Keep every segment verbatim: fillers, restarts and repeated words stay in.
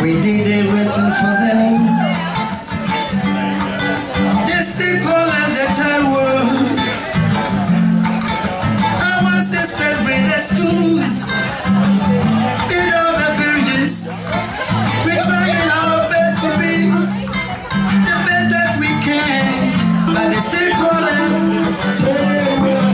We did it written for them. They still call it the third world. Our sisters bring the schools, build all the bridges. We're trying our best to be the best that we can, but they still call us third world.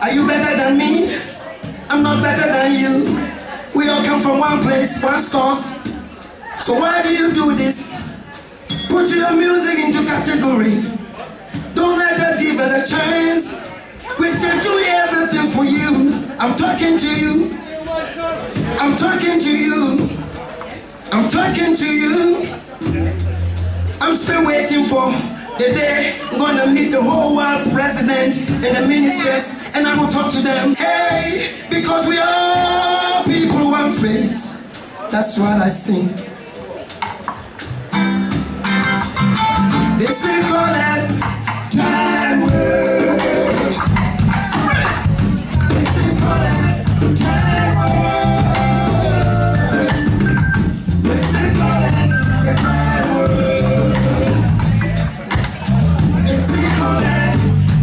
Are you better than me? I'm not better than you. We all come from one place, one source. So why do you do this? Put your music into category. Don't let us give it a chance. We still do everything for you. I'm talking to you. I'm talking to you. I'm talking to you. I'm still waiting for the day I'm gonna meet the whole world president and the ministers, and I will talk to them. Hey, because we are people, one face. That's what I sing. They still call us third world. They still call us third world. They still call us the third world.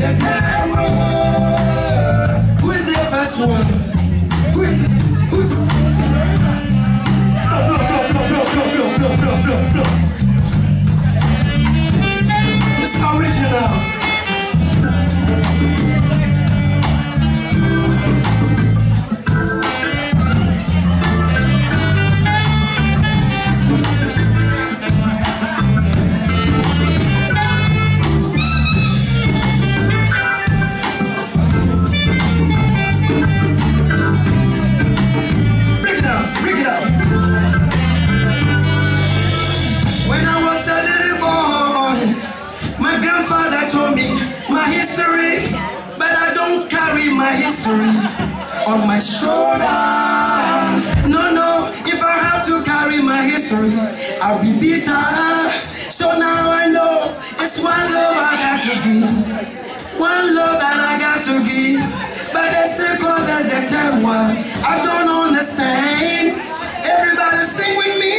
They still call us the third world. Who is the first one? Who is the, who's? Blow, blow, blow, blow. It's original. Break it up, break it up. On my shoulder, no, no, if I have to carry my history, I'll be bitter. So now I know it's one love I got to give, one love that I got to give, but they still call us the third one. I don't understand. Everybody sing with me.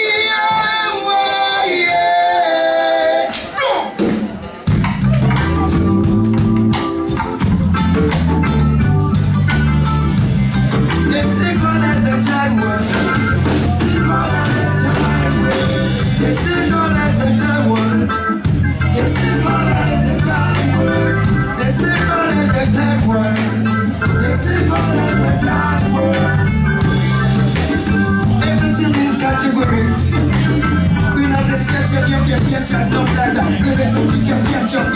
I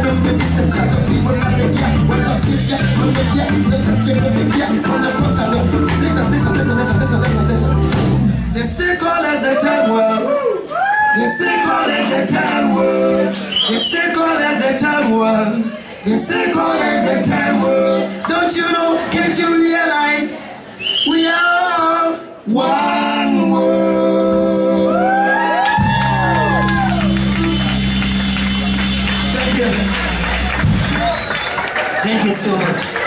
don't make this the chat of people that they care. What of this year, what of here, this is change of the year. When the boss are low, listen, listen, listen, listen, listen, listen, listen. They still call us the third world. They still call us the third world. They still call us the third world. They still call us the third world. Don't you know, can't you realize, we are all one word. Thank you. Thank you so much.